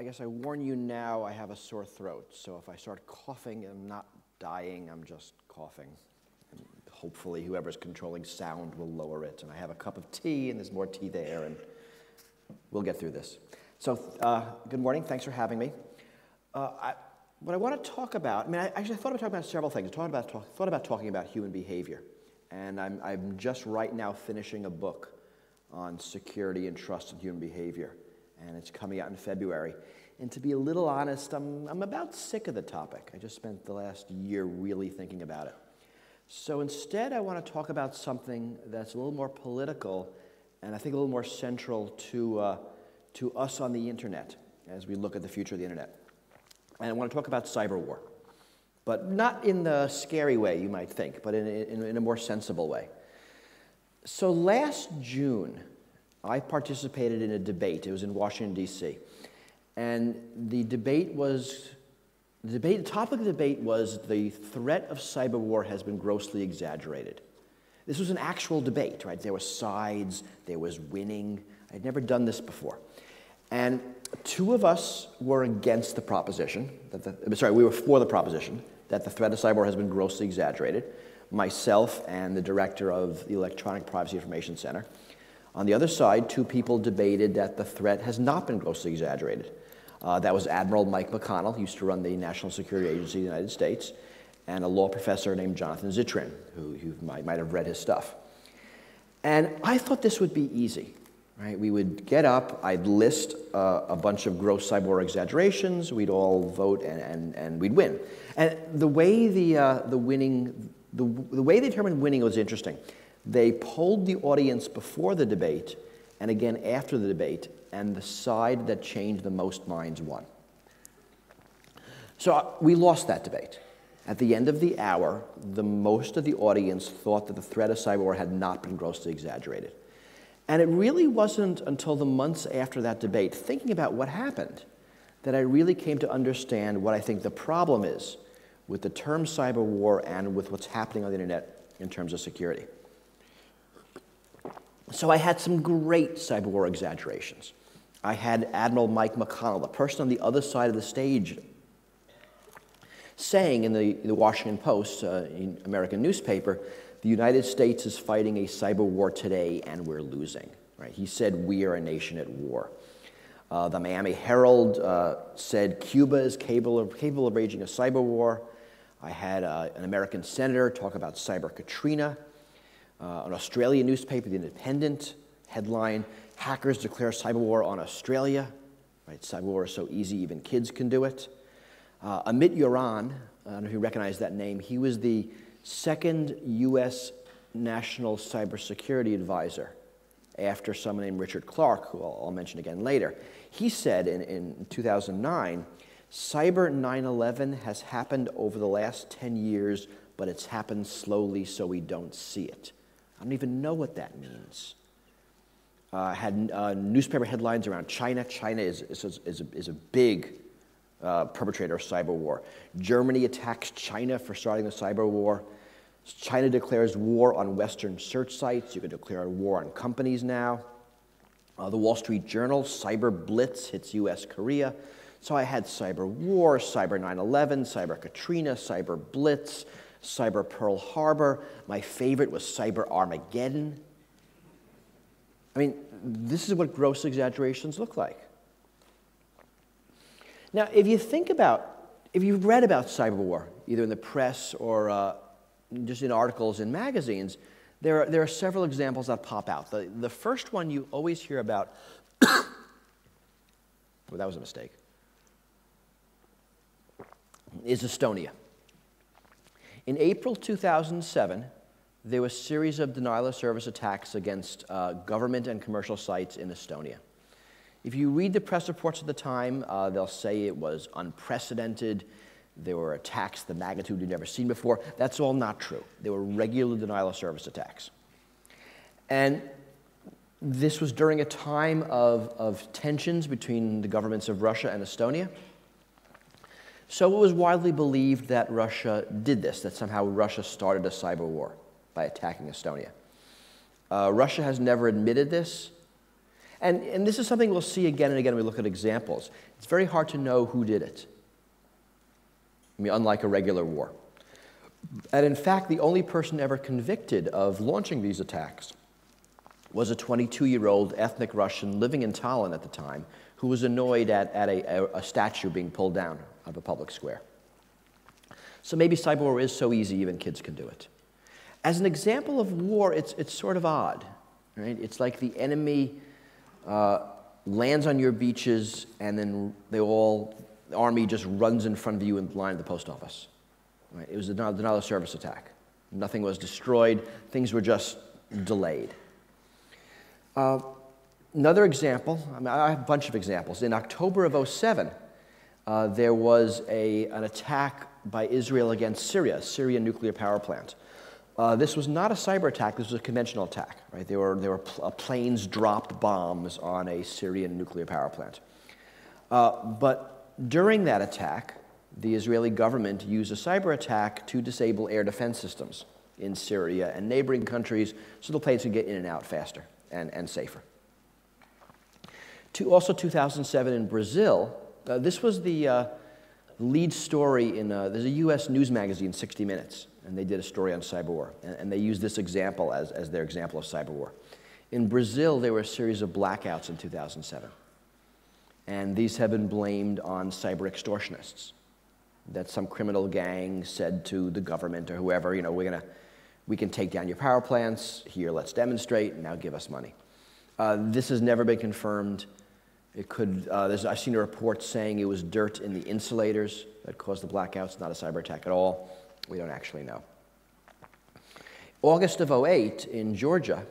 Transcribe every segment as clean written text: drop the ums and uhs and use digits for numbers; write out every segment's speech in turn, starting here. I guess I warn you now, I have a sore throat. So if I start coughing, I'm not dying, I'm just coughing. And hopefully whoever's controlling sound will lower it. And I have a cup of tea, and there's more tea there, and we'll get through this. So good morning, thanks for having me. What I want to talk about, I thought about talking about several things. I thought about talking about human behavior. And I'm just right now finishing a book on security and trust in human behavior. And it's coming out in February. And to be a little honest, I'm about sick of the topic. I just spent the last year really thinking about it. So instead, I want to talk about something that's a little more political and I think a little more central to us on the internet as we look at the future of the internet. And I want to talk about cyber war, but not in the scary way you might think, but in a more sensible way. So last June, I participated in a debate. It was in Washington, D.C. And the topic of the debate was the threat of cyber war has been grossly exaggerated. This was an actual debate, right? There were sides, there was winning. I'd never done this before. And two of us were against the proposition, we were for the proposition that the threat of cyber war has been grossly exaggerated, myself and the director of the Electronic Privacy Information Center. On the other side, two people debated that the threat has not been grossly exaggerated. That was Admiral Mike McConnell, who used to run the National Security Agency of the United States, and a law professor named Jonathan Zittrin, who might have read his stuff. And I thought this would be easy. Right? We would get up, I'd list a bunch of gross cyber war exaggerations, we'd all vote, and we'd win. And the way the way they determined winning was interesting. They polled the audience before the debate and again after the debate, and the side that changed the most minds won. So we lost that debate. At the end of the hour, the most of the audience thought that the threat of cyber war had not been grossly exaggerated. And it really wasn't until the months after that debate, thinking about what happened, that I really came to understand what I think the problem is with the term cyber war and with what's happening on the internet in terms of security. So I had some great cyber war exaggerations. I had Admiral Mike McConnell, the person on the other side of the stage, saying in the Washington Post, in American newspaper, the United States is fighting a cyber war today and we're losing. Right? He said, we are a nation at war. The Miami Herald said, Cuba is capable of waging a cyber war. I had an American senator talk about Cyber Katrina. An Australian newspaper, The Independent, headline, hackers declare cyber war on Australia. Right, cyber war is so easy, even kids can do it. Amit Yoran, I don't know if you recognize that name, he was the second US national cybersecurity advisor after someone named Richard Clarke, who I'll mention again later. He said in 2009, cyber 9/11 has happened over the last 10 years, but it's happened slowly so we don't see it. I don't even know what that means. Had newspaper headlines around China. China is a big perpetrator of cyber war. Germany attacks China for starting the cyber war. China declares war on Western search sites. You can declare war on companies now. The Wall Street Journal, cyber blitz hits US Korea. So I had cyber war, cyber 9/11, cyber Katrina, cyber blitz, cyber Pearl Harbor. My favorite was cyber Armageddon. I mean, this is what gross exaggerations look like. Now, if you've read about cyber war, either in the press or just in articles in magazines, there are several examples that pop out. The first one you always hear about, well, that was a mistake, is Estonia. In April 2007, there was a series of denial-of-service attacks against government and commercial sites in Estonia. If you read the press reports at the time, they'll say it was unprecedented. There were attacks the magnitude you'd never seen before. That's all not true. There were regular denial-of-service attacks. And this was during a time of tensions between the governments of Russia and Estonia. So it was widely believed that Russia did this, that somehow Russia started a cyber war by attacking Estonia. Russia has never admitted this. And this is something we'll see again and again when we look at examples. It's very hard to know who did it, I mean, unlike a regular war. And in fact, the only person ever convicted of launching these attacks was a 22-year-old ethnic Russian living in Tallinn at the time who was annoyed at a statue being pulled down of a public square. So maybe cyber war is so easy even kids can do it. As an example of war, it's sort of odd, right? It's like the enemy lands on your beaches and then the army just runs in front of you in line at the post office. Right? It was a denial of service attack. Nothing was destroyed. Things were just delayed. Another example, I mean, I have a bunch of examples. In October of 2007, there was an attack by Israel against Syria, a Syrian nuclear power plant. This was not a cyber attack, this was a conventional attack, right? Planes dropped bombs on a Syrian nuclear power plant. But during that attack, the Israeli government used a cyber attack to disable air defense systems in Syria and neighboring countries so the planes could get in and out faster and safer. Also 2007 in Brazil, this was the lead story in, there's a US news magazine, 60 Minutes. And they did a story on cyber war, and they used this example as their example of cyber war. In Brazil, there were a series of blackouts in 2007, and these have been blamed on cyber extortionists, that some criminal gang said to the government or whoever, you know, we can take down your power plants, here let's demonstrate, and now give us money. This has never been confirmed. It could, I've seen a report saying it was dirt in the insulators that caused the blackouts, not a cyber attack at all. We don't actually know. August of 2008 in Georgia,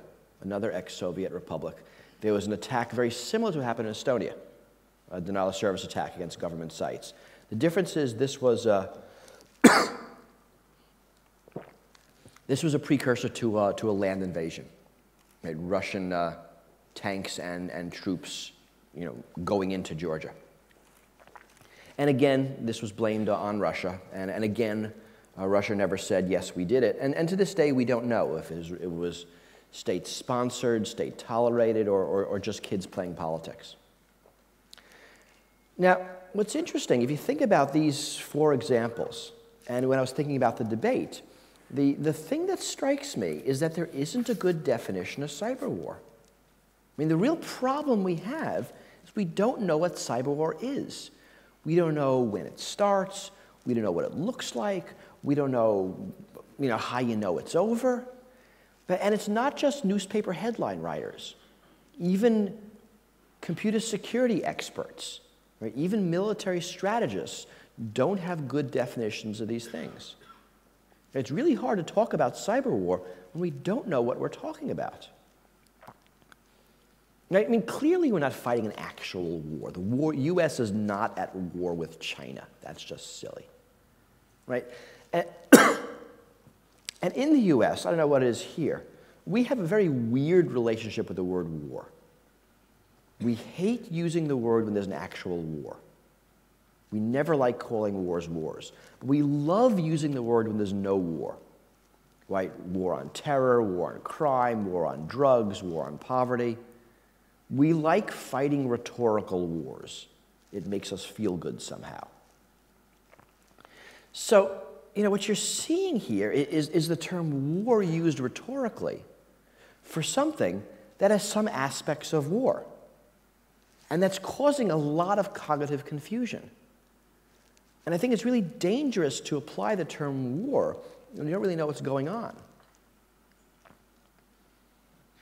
another ex-Soviet republic, there was an attack very similar to what happened in Estonia, a denial of service attack against government sites. The difference is this was a precursor to a land invasion. Right? Russian tanks and troops, you know, going into Georgia. And again, this was blamed on Russia, and again, Russia never said, yes, we did it. And to this day, we don't know if it was state-sponsored, state-tolerated, or just kids playing politics. Now, what's interesting, if you think about these four examples, and when I was thinking about the debate, the thing that strikes me is that there isn't a good definition of cyber war. I mean, the real problem we have is we don't know what cyber war is. We don't know when it starts. We don't know what it looks like. We don't know, you know, how you know it's over. And it's not just newspaper headline writers. Even computer security experts, right? Even military strategists don't have good definitions of these things. It's really hard to talk about cyber war when we don't know what we're talking about. Right? I mean, clearly we're not fighting an actual war. The U.S. is not at war with China. That's just silly, right? And in the U.S., I don't know what it is here, we have a very weird relationship with the word war. We hate using the word when there's an actual war. We never like calling wars wars. We love using the word when there's no war, right? War on terror, war on crime, war on drugs, war on poverty. We like fighting rhetorical wars. It makes us feel good somehow. So, you know, what you're seeing here is the term war used rhetorically for something that has some aspects of war. And that's causing a lot of cognitive confusion. And I think it's really dangerous to apply the term war when you don't really know what's going on.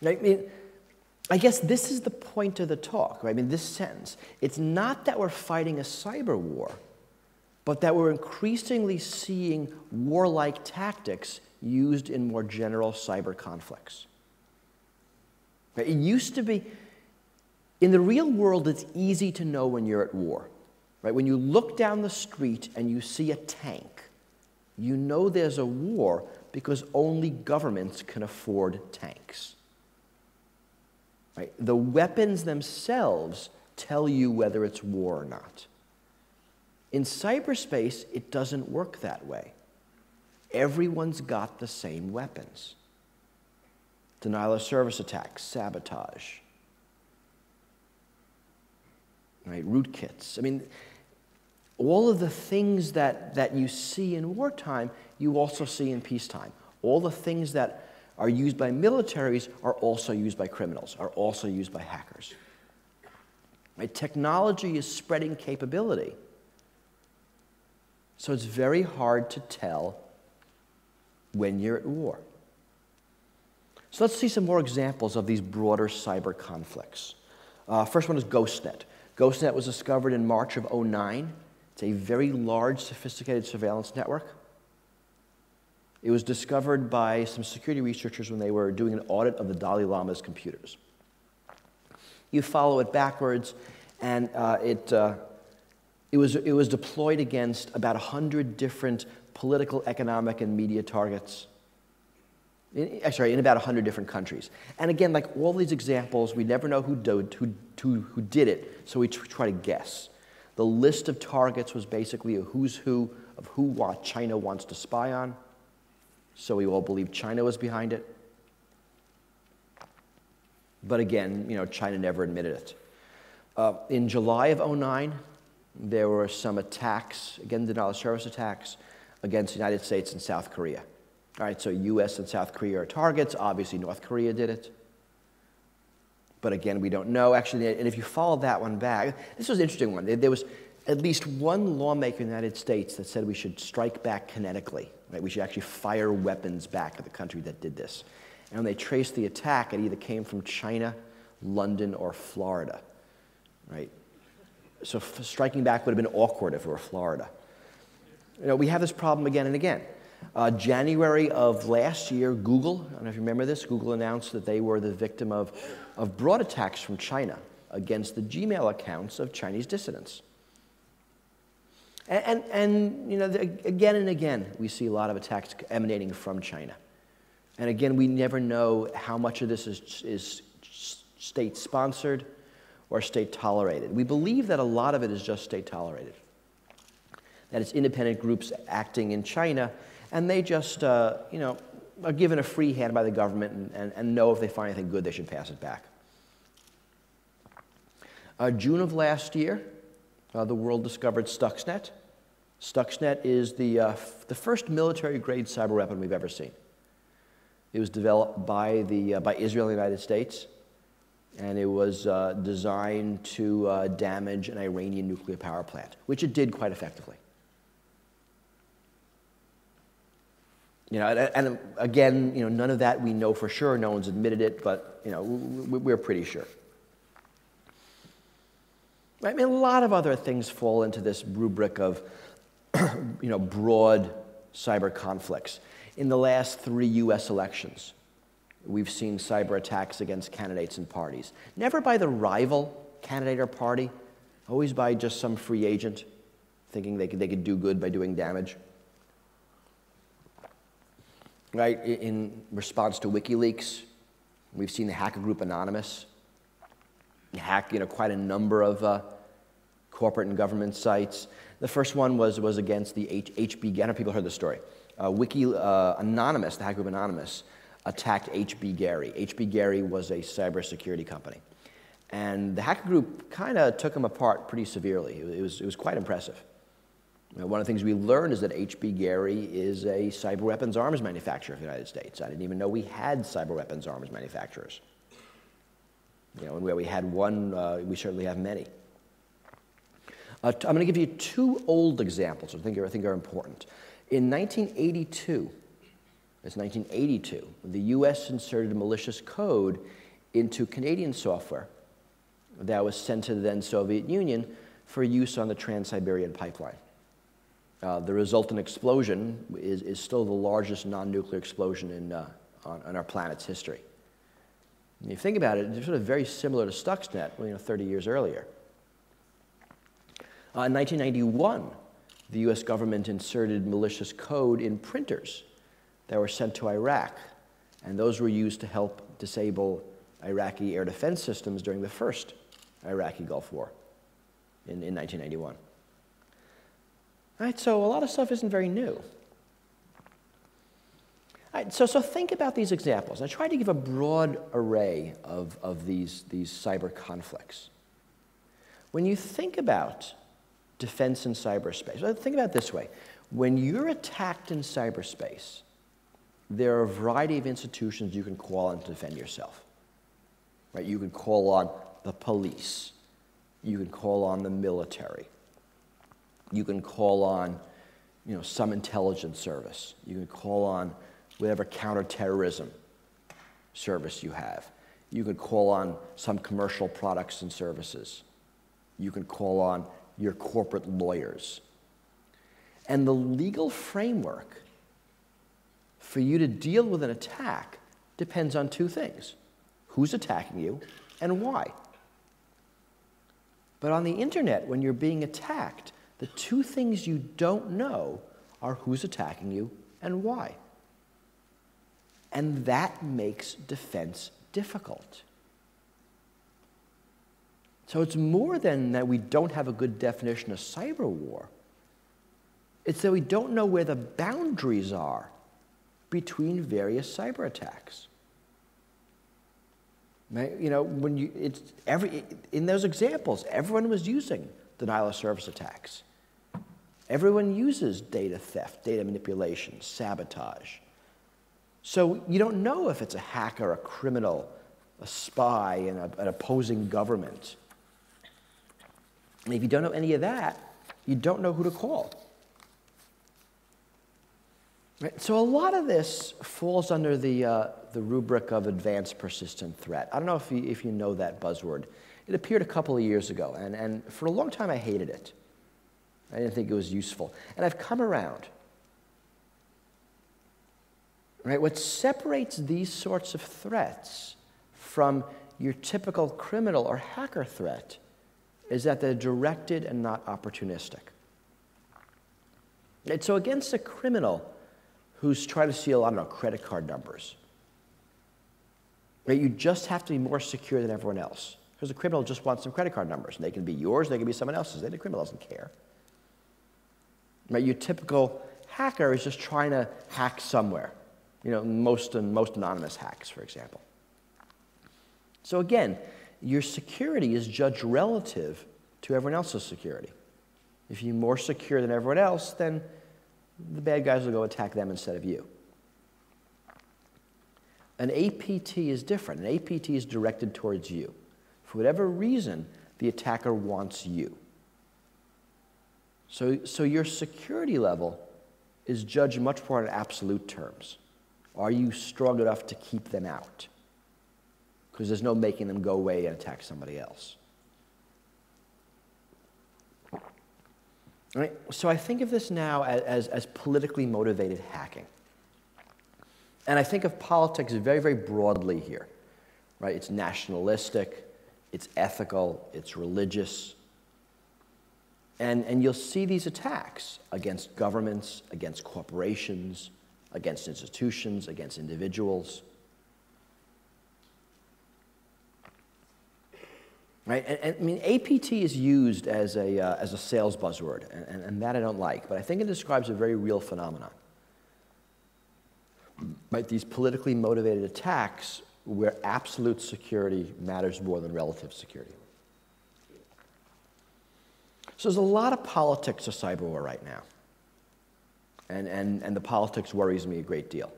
I mean, I guess this is the point of the talk, right? I mean, this sentence. It's not that we're fighting a cyber war, but that we're increasingly seeing warlike tactics used in more general cyber conflicts. It used to be, in the real world, it's easy to know when you're at war, right? When you look down the street and you see a tank, you know there's a war because only governments can afford tanks. Right? The weapons themselves tell you whether it's war or not. In cyberspace, it doesn't work that way. Everyone's got the same weapons. Denial of service attacks, sabotage. right? Rootkits. I mean, all of the things that you see in wartime, you also see in peacetime. All the things that are used by militaries are also used by criminals, are also used by hackers. Right? Technology is spreading capability. So it's very hard to tell when you're at war. So let's see some more examples of these broader cyber conflicts. First one is GhostNet. GhostNet was discovered in March of '09. It's a very large, sophisticated surveillance network. It was discovered by some security researchers when they were doing an audit of the Dalai Lama's computers. You follow it backwards, and it was deployed against about 100 different political, economic, and media targets. In about 100 different countries. And again, like all these examples, we never know who did it, so we try to guess. The list of targets was basically a who's who of who China wants to spy on, so we all believe China was behind it. But again, you know, China never admitted it. In July of '09, there were some attacks, again, denial of service attacks, against the United States and South Korea. All right, so US and South Korea are targets. Obviously, North Korea did it. But again, we don't know. Actually, and if you follow that one back, this was an interesting one. There was at least one lawmaker in the United States that said we should strike back kinetically, right? We should actually fire weapons back at the country that did this. And when they traced the attack, it either came from China, London, or Florida, right? So striking back would have been awkward if it were Florida. You know, we have this problem again and again. January of last year, Google, I don't know if you remember this, Google announced that they were the victim of broad attacks from China against the Gmail accounts of Chinese dissidents. And you know, again and again, we see a lot of attacks emanating from China. And again, we never know how much of this is state-sponsored or state-tolerated. We believe that a lot of it is just state-tolerated, that it's independent groups acting in China, and they just, you know, are given a free hand by the government and know if they find anything good, they should pass it back. June of last year, the world discovered Stuxnet. Stuxnet is the first military-grade cyber weapon we've ever seen. It was developed by Israel and the United States, and it was designed to damage an Iranian nuclear power plant, which it did quite effectively. You know, and again, you know, none of that we know for sure. No one's admitted it, but you know, we're pretty sure. I mean, a lot of other things fall into this rubric of, you know, broad cyber conflicts. In the last 3 U.S. elections, we've seen cyber attacks against candidates and parties, never by the rival candidate or party, always by just some free agent thinking they could do good by doing damage. Right, in response to WikiLeaks, we've seen the hacker group Anonymous hack, you know, quite a number of corporate and government sites. The first one was against the HB Gary. I don't know if people heard the story. Anonymous, the hacker group Anonymous, attacked HB Gary. HB Gary was a cybersecurity company, and the hacker group kind of took him apart pretty severely. It was quite impressive. One of the things we learned is that HB Gary is a cyber weapons arms manufacturer of the United States. I didn't even know we had cyber weapons arms manufacturers. You know, and where we had one, we certainly have many. I'm going to give you 2 old examples which I think are important. In 1982, it's 1982, the U.S. inserted malicious code into Canadian software that was sent to the then Soviet Union for use on the Trans-Siberian pipeline. The resultant explosion is still the largest non-nuclear explosion on our planet's history. When you think about it, it's sort of very similar to Stuxnet, you know, 30 years earlier. In 1991, the U.S. government inserted malicious code in printers that were sent to Iraq, and those were used to help disable Iraqi air defense systems during the first Iraqi Gulf War in 1991. All right, so a lot of stuff isn't very new. All right, so think about these examples. I tried to give a broad array of these cyber conflicts. When you think about defense in cyberspace, think about it this way. When you're attacked in cyberspace, there are a variety of institutions you can call on to defend yourself. Right? You can call on the police. You can call on the military. You can call on, you know, some intelligence service. You can call on whatever counterterrorism service you have. You can call on some commercial products and services. You can call on your corporate lawyers. And the legal framework for you to deal with an attack depends on two things: who's attacking you and why. But on the internet, when you're being attacked, the two things you don't know are who's attacking you and why. And that makes defense difficult. So it's more than that we don't have a good definition of cyber war. It's that we don't know where the boundaries are between various cyber attacks. You know, when you, in those examples, everyone was using denial of service attacks. Everyone uses data theft, data manipulation, sabotage. So you don't know if it's a hacker, a criminal, a spy, and an opposing government. And if you don't know any of that, you don't know who to call. Right? So a lot of this falls under the rubric of advanced persistent threat. I don't know if you know that buzzword. It appeared a couple of years ago, and for a long time I hated it. I didn't think it was useful. And I've come around. Right? What separates these sorts of threats from your typical criminal or hacker threat is that they're directed and not opportunistic. And so against a criminal who's trying to steal, I don't know, credit card numbers, right, you just have to be more secure than everyone else, because the criminal just wants some credit card numbers. And they can be yours, they can be someone else's. The criminal doesn't care. Right? Your typical hacker is just trying to hack somewhere. You know, most anonymous hacks, for example. So again, your security is judged relative to everyone else's security. If you're more secure than everyone else, then the bad guys will go attack them instead of you. An APT is different. An APT is directed towards you. For whatever reason, the attacker wants you. So your security level is judged much more in absolute terms. Are you strong enough to keep them out? Because there's no making them go away and attack somebody else. All right? So I think of this now as politically motivated hacking. And I think of politics very, very broadly here. Right? It's nationalistic, it's ethical, it's religious. And you'll see these attacks against governments, against corporations, against institutions, against individuals. Right? And I mean, APT is used as a sales buzzword, and that I don't like, but I think it describes a very real phenomenon. Right? These politically motivated attacks where absolute security matters more than relative security. So there's a lot of politics of cyber war right now. And the politics worries me a great deal.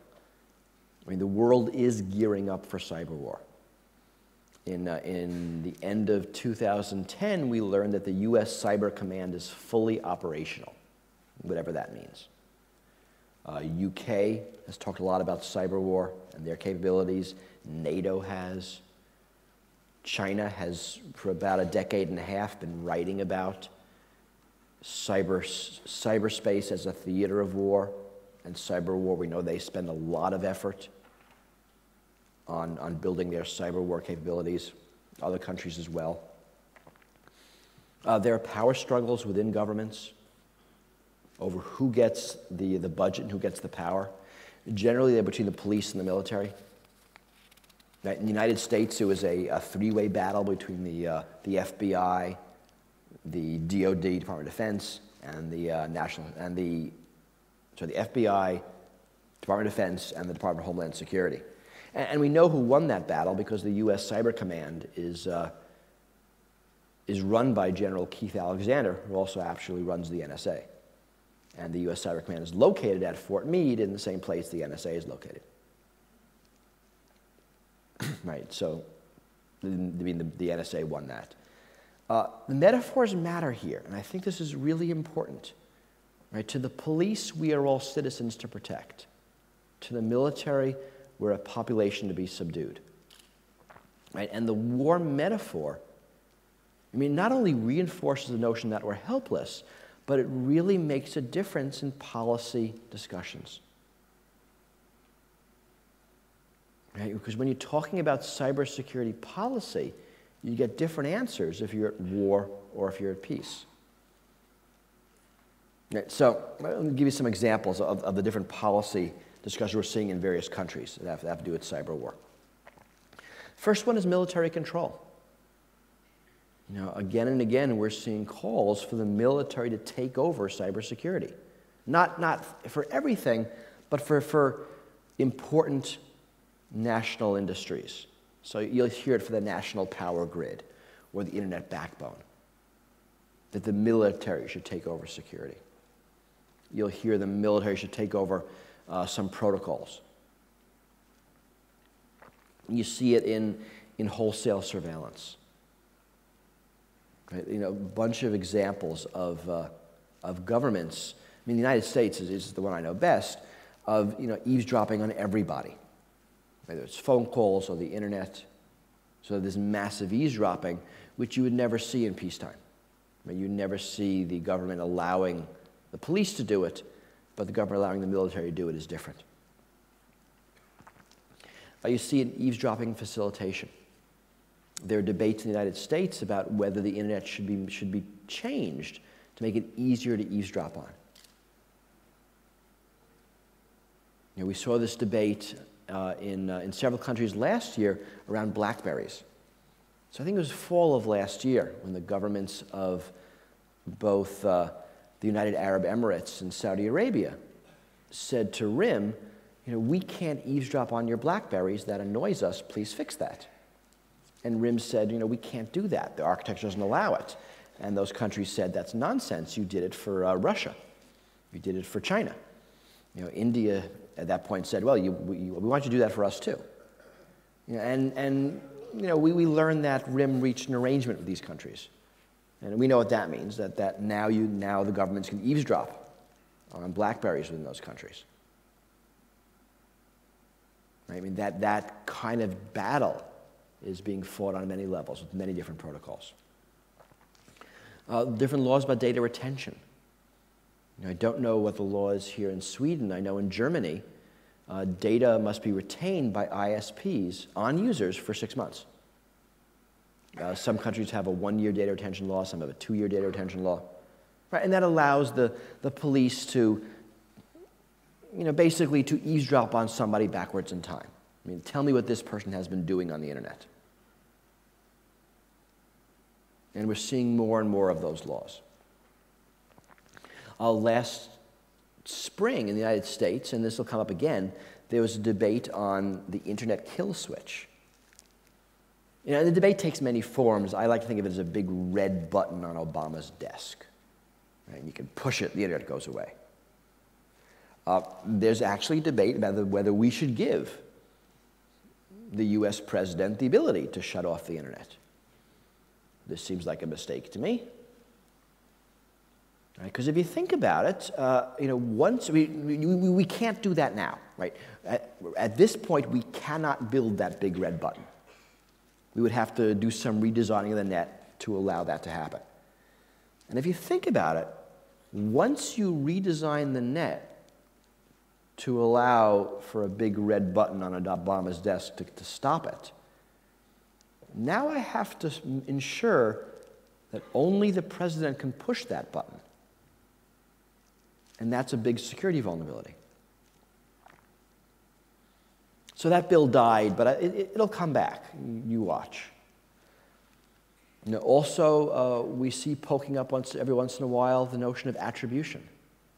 I mean, the world is gearing up for cyber war. In the end of 2010, we learned that the US Cyber Command is fully operational, whatever that means. UK has talked a lot about cyber war and their capabilities. NATO has. China has, for about a decade and a half, been writing about cyberspace as a theater of war, and cyber war, we know they spend a lot of effort on building their cyber war capabilities, other countries as well. There are power struggles within governments over who gets the budget and who gets the power. Generally, they're between the police and the military. Right? In the United States, it was a three-way battle between the FBI, the DOD, Department of Defense, and the FBI, Department of Defense, and the Department of Homeland Security. And we know who won that battle because the U.S. Cyber Command is run by General Keith Alexander, who also actually runs the NSA. And the U.S. Cyber Command is located at Fort Meade in the same place the NSA is located. Right, so the NSA won that. The metaphors matter here, and I think this is really important. Right, to the police, we are all citizens to protect. To the military, we're a population to be subdued. Right, and the war metaphor, I mean, not only reinforces the notion that we're helpless, but it really makes a difference in policy discussions. Right? Because when you're talking about cybersecurity policy, you get different answers if you're at war or if you're at peace. Right? So let me give you some examples of the different policy discussions we're seeing in various countries that have to do with cyber war. First one is military control. You know, again and again, we're seeing calls for the military to take over cybersecurity. Not for everything, but for important national industries. So you'll hear it for the national power grid or the internet backbone, that the military should take over security. You'll hear the military should take over some protocols. You see it in wholesale surveillance. Right? You know, a bunch of examples of governments. I mean, the United States is the one I know best of, you know, eavesdropping on everybody, whether it's phone calls or the internet. So there's massive eavesdropping, which you would never see in peacetime. I mean, you never see the government allowing the police to do it, but the government allowing the military to do it is different. You see an eavesdropping facilitation. There are debates in the United States about whether the internet should be changed to make it easier to eavesdrop on. You know, we saw this debate in several countries last year around BlackBerries. So I think it was fall of last year when the governments of both the United Arab Emirates and Saudi Arabia said to RIM, you know, we can't eavesdrop on your BlackBerries. That annoys us. Please fix that. And RIM said, you know, we can't do that. The architecture doesn't allow it. And those countries said, that's nonsense. You did it for Russia. You did it for China. You know, India at that point said, well, we want you to do that for us too. You know, and you know, we learned that RIM reached an arrangement with these countries. And we know what that means, that now the governments can eavesdrop on BlackBerries within those countries. I mean, that kind of battle is being fought on many levels with many different protocols. Different laws about data retention. You know, I don't know what the law is here in Sweden. I know in Germany, data must be retained by ISPs on users for 6 months. Some countries have a 1-year data retention law, some have a 2-year data retention law. Right? And that allows the police to, you know, basically to eavesdrop on somebody backwards in time. I mean, tell me what this person has been doing on the internet. And we're seeing more and more of those laws. Last spring in the United States, and this will come up again, there was a debate on the internet kill switch. You know, the debate takes many forms. I like to think of it as a big red button on Obama's desk. Right? And you can push it, the internet goes away. There's actually a debate about whether we should give the U.S. president the ability to shut off the internet. This seems like a mistake to me. Because right? If you think about it, you know, once we can't do that now. Right? At this point, we cannot build that big red button. We would have to do some redesigning of the net to allow that to happen. And if you think about it, once you redesign the net to allow for a big red button on Obama's desk to stop it. Now I have to ensure that only the president can push that button. And that's a big security vulnerability. So that bill died, but it'll come back. You watch. You know, also, we see poking up every once in a while the notion of attribution,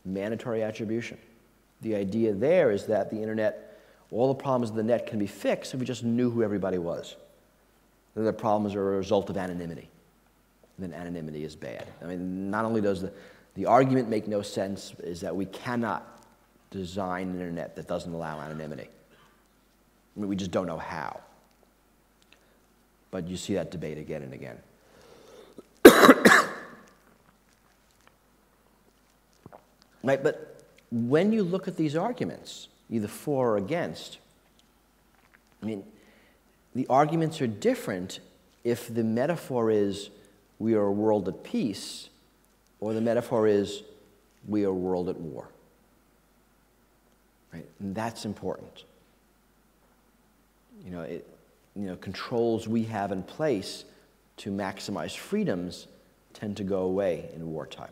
mandatory attribution. The idea there is that the internet, all the problems of the net can be fixed if we just knew who everybody was. The problems are a result of anonymity. then anonymity is bad. I mean, not only does the argument make no sense, is that we cannot design an internet that doesn't allow anonymity. I mean, we just don't know how. But you see that debate again and again. Right, but when you look at these arguments, either for or against, I mean, the arguments are different if the metaphor is we are a world at peace, or the metaphor is we are a world at war. Right? And that's important. You know, controls we have in place to maximize freedoms tend to go away in wartime.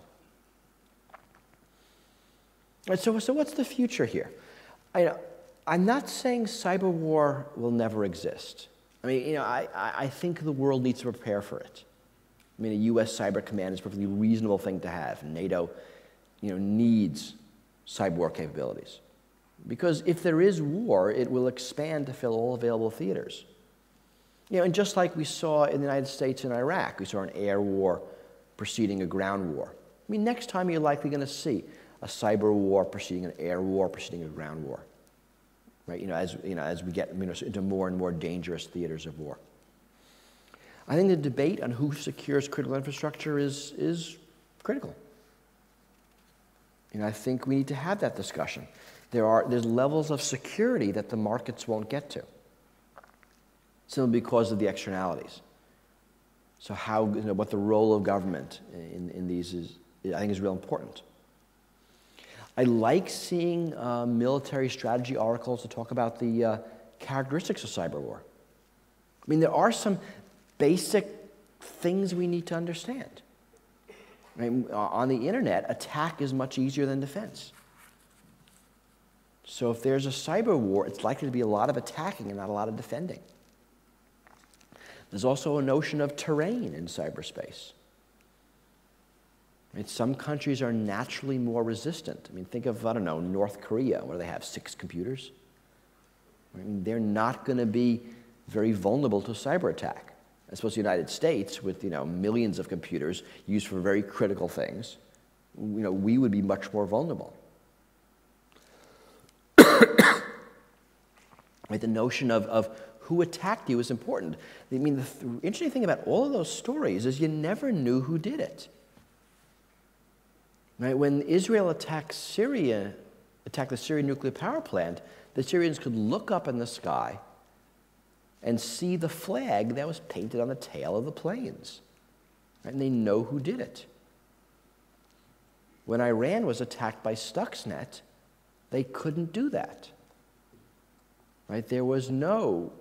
Right, so what's the future here? I'm not saying cyber war will never exist. I mean, I think the world needs to prepare for it. I mean, a U.S. cyber command is a perfectly reasonable thing to have. NATO, needs cyber war capabilities. Because if there is war, it will expand to fill all available theaters. And just like we saw in the United States and Iraq, we saw an air war preceding a ground war. I mean, next time you're likely going to see a cyber war preceding an air war preceding a ground war. Right, as we get into more and more dangerous theaters of war. I think the debate on who secures critical infrastructure is critical. I think we need to have that discussion. There's levels of security that the markets won't get to, simply because of the externalities. So how, what the role of government in these is, I think, is real important. I like seeing military strategy articles that talk about the characteristics of cyber war. I mean, there are some basic things we need to understand. I mean, on the internet, attack is much easier than defense. So if there's a cyber war, it's likely to be a lot of attacking and not a lot of defending. There's also a notion of terrain in cyberspace. Some countries are naturally more resistant. I mean, think of, I don't know, North Korea, where they have 6 computers. I mean, they're not going to be very vulnerable to cyber attack. As opposed to the United States, with, millions of computers used for very critical things, we would be much more vulnerable. Right, the notion of who attacked you is important. I mean, the interesting thing about all of those stories is you never knew who did it. Right, when Israel attacked the Syrian nuclear power plant, the Syrians could look up in the sky and see the flag that was painted on the tail of the planes. Right, and they know who did it. When Iran was attacked by Stuxnet, they couldn't do that. Right, there was no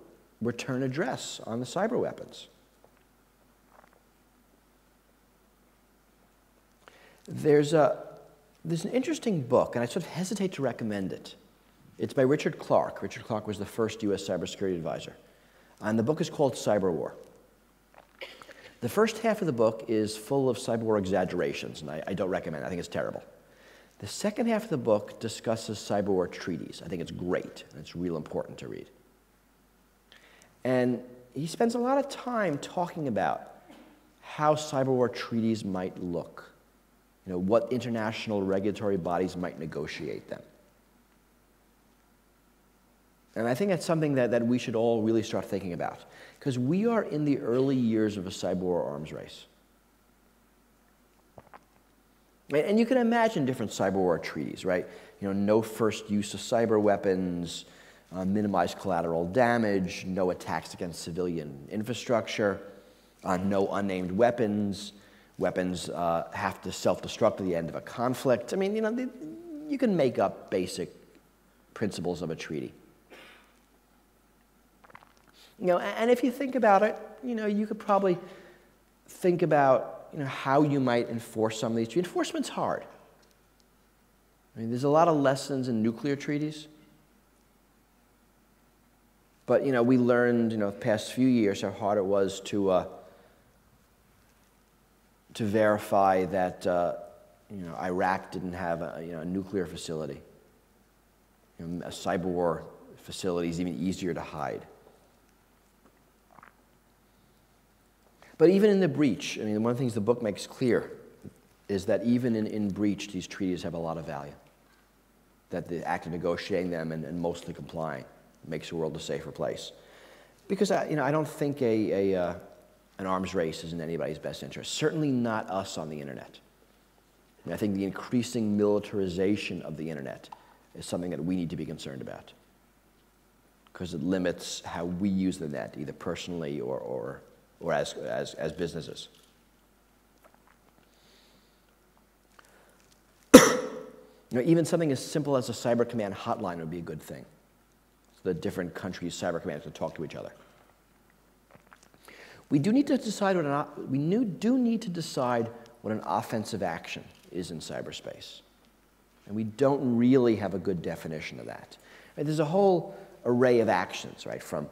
return address on the cyber weapons. There's an interesting book, and I sort of hesitate to recommend it. It's by Richard Clarke. Richard Clarke was the first U.S. cybersecurity advisor. And the book is called Cyber War. The first half of the book is full of cyber war exaggerations, and I don't recommend it. I think it's terrible. The second half of the book discusses cyber war treaties. I think it's great, and it's real important to read. And he spends a lot of time talking about how cyber war treaties might look. What international regulatory bodies might negotiate them. And I think that's something that we should all really start thinking about, because we are in the early years of a cyber war arms race. And you can imagine different cyber war treaties, right? No first use of cyber weapons, minimize collateral damage, no attacks against civilian infrastructure, no unnamed weapons. Weapons have to self-destruct at the end of a conflict. I mean, you can make up basic principles of a treaty. And if you think about it, you could probably think about, how you might enforce some of these treaties. Enforcement's hard. I mean, there's a lot of lessons in nuclear treaties. But, we learned, the past few years how hard it was to verify that Iraq didn't have a nuclear facility. A cyber war facility is even easier to hide. But even in the breach, I mean, one of the things the book makes clear is that even in breach, these treaties have a lot of value, that the act of negotiating them and mostly complying makes the world a safer place. Because I don't think an arms race is in anybody's best interest, certainly not us on the internet. And I think the increasing militarization of the internet is something that we need to be concerned about, because it limits how we use the net, either personally or as businesses. Even something as simple as a cyber command hotline would be a good thing, so the different countries' cyber commands can talk to each other. We do need to decide what an offensive action is in cyberspace, and we don't really have a good definition of that. And there's a whole array of actions, right, from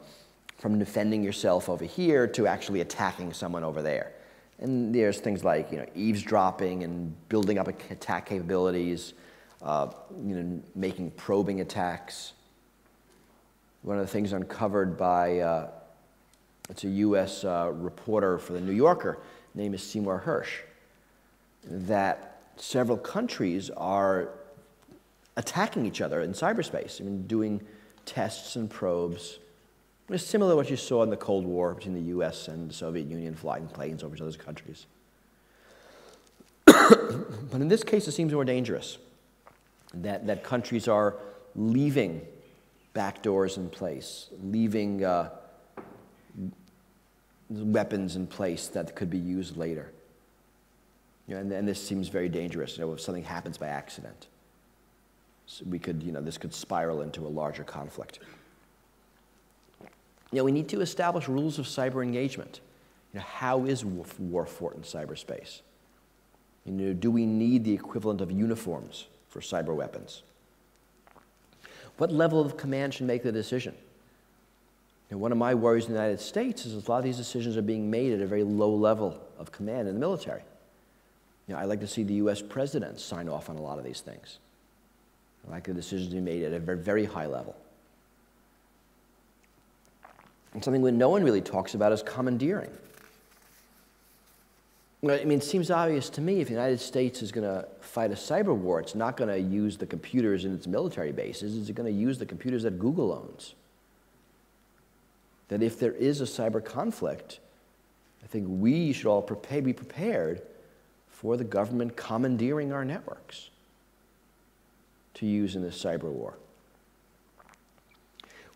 defending yourself over here to actually attacking someone over there. And there's things like eavesdropping and building up attack capabilities, making probing attacks. One of the things uncovered by it's a U.S. reporter for The New Yorker, his name is Seymour Hirsch, that several countries are attacking each other in cyberspace. I mean, doing tests and probes. It's similar to what you saw in the Cold War between the U.S. and the Soviet Union, flying planes over each other's countries. But in this case, it seems more dangerous, that countries are leaving backdoors in place, leaving weapons in place that could be used later. And this seems very dangerous. If something happens by accident, so we could, this could spiral into a larger conflict. We need to establish rules of cyber engagement. How is war fought in cyberspace? Do we need the equivalent of uniforms for cyber weapons? What level of command should make the decision? One of my worries in the United States is a lot of these decisions are being made at a very low level of command in the military. I'd like to see the U.S. president sign off on a lot of these things. I'd like the decisions to be made at a very, very high level. And something that no one really talks about is commandeering. I mean, it seems obvious to me if the United States is going to fight a cyber war, it's not going to use the computers in its military bases. It's going to use the computers that Google owns. That if there is a cyber conflict, I think we should all be prepared for the government commandeering our networks to use in this cyber war.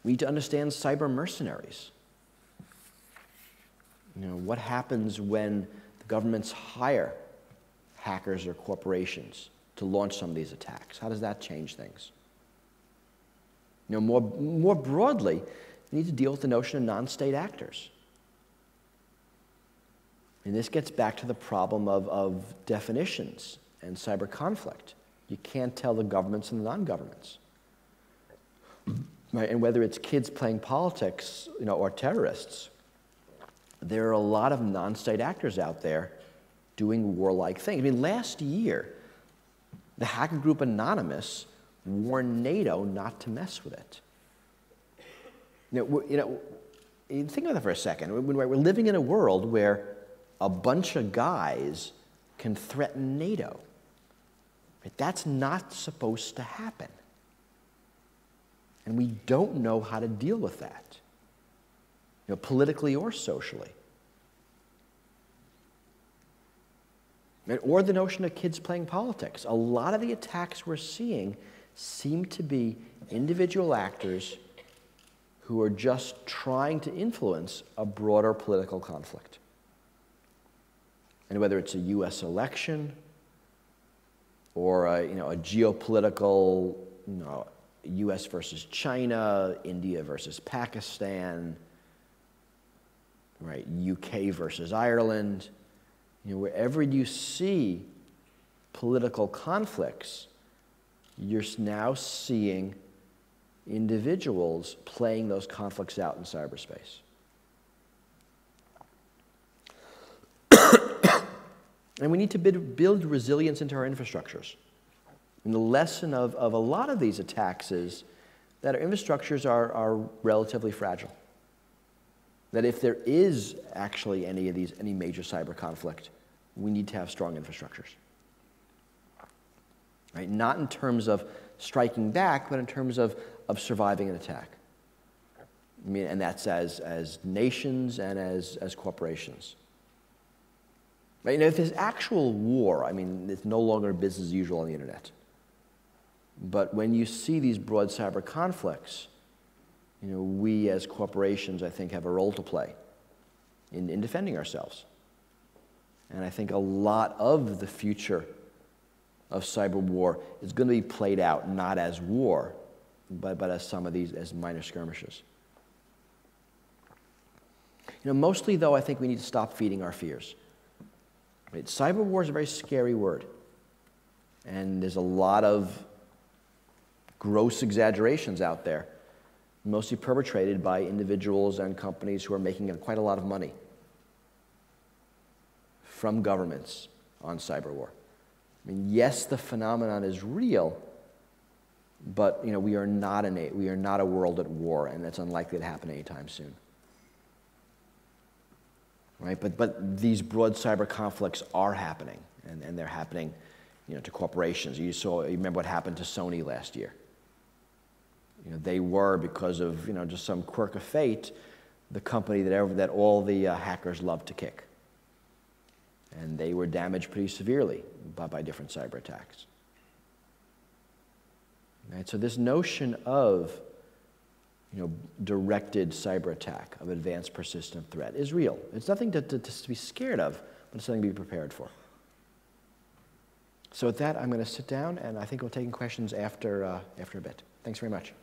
We need to understand cyber mercenaries. What happens when the governments hire hackers or corporations to launch some of these attacks? How does that change things? More broadly, we need to deal with the notion of non-state actors. And this gets back to the problem of definitions and cyber conflict. You can't tell the governments and the non-governments. Right? And whether it's kids playing politics, or terrorists, there are a lot of non-state actors out there doing warlike things. I mean, last year, the hacker group Anonymous warned NATO not to mess with it. Think about that for a second. We're living in a world where a bunch of guys can threaten NATO. But that's not supposed to happen. And we don't know how to deal with that, politically or socially. Or the notion of kids playing politics. A lot of the attacks we're seeing seem to be individual actors who are just trying to influence a broader political conflict. And whether it's a U.S. election or a geopolitical, U.S. versus China, India versus Pakistan, right? U.K. versus Ireland. Wherever you see political conflicts, you're now seeing individuals playing those conflicts out in cyberspace. And we need to build resilience into our infrastructures. And the lesson of a lot of these attacks is that our infrastructures are relatively fragile. that if there is actually any of these, any major cyber conflict, we need to have strong infrastructures. Right? Not in terms of striking back, but in terms of surviving an attack. I mean, and that's as nations and as corporations. Right? And if there's actual war, I mean, it's no longer business as usual on the internet. But when you see these broad cyber conflicts, you know, we as corporations, I think, have a role to play in defending ourselves. And I think a lot of the future of cyber war is going to be played out not as war, but as some of these, as minor skirmishes. You know, mostly, though, I think we need to stop feeding our fears. Right? Cyber war is a very scary word. And there's a lot of gross exaggerations out there, mostly perpetrated by individuals and companies who are making quite a lot of money from governments on cyber war. I mean, yes, the phenomenon is real, but you know, we are not a world at war, and that's unlikely to happen anytime soon. Right? But these broad cyber conflicts are happening, and they're happening, you know, to corporations. You remember what happened to Sony last year. You know, they were, because of, you know, just some quirk of fate, the company that all the hackers loved to kick. And they were damaged pretty severely by different cyber attacks. Right? So this notion of, you know, directed cyber attack, of advanced persistent threat, is real. It's nothing to be scared of, but it's something to be prepared for. So with that, I'm going to sit down, and I think we'll take questions after a bit. Thanks very much.